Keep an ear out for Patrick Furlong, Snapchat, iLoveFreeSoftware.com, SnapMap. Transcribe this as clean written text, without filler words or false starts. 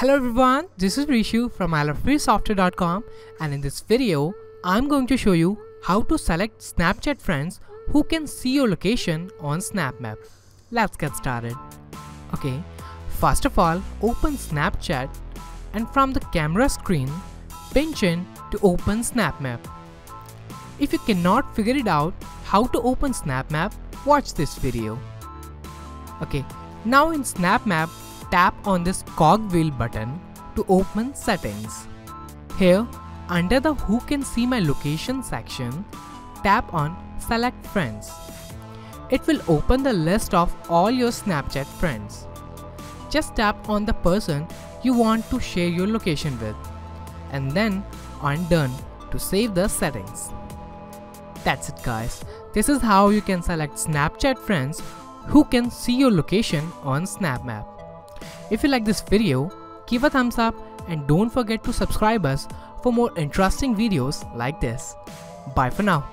Hello everyone, this is Rishu from iLoveFreeSoftware.com, and in this video I'm going to show you how to select Snapchat friends who can see your location on SnapMap. Let's get started. Okay, first of all, open Snapchat and from the camera screen, pinch in to open SnapMap. If you cannot figure it out how to open SnapMap, watch this video. Okay, now in SnapMap, tap on this cogwheel button to open settings. Here, under the Who Can See My Location section, tap on Select Friends. It will open the list of all your Snapchat friends. Just tap on the person you want to share your location with and then on Done to save the settings. That's it guys, this is how you can select Snapchat friends who can see your location on SnapMap. If you like this video, give a thumbs up and don't forget to subscribe us for more interesting videos like this. Bye for now.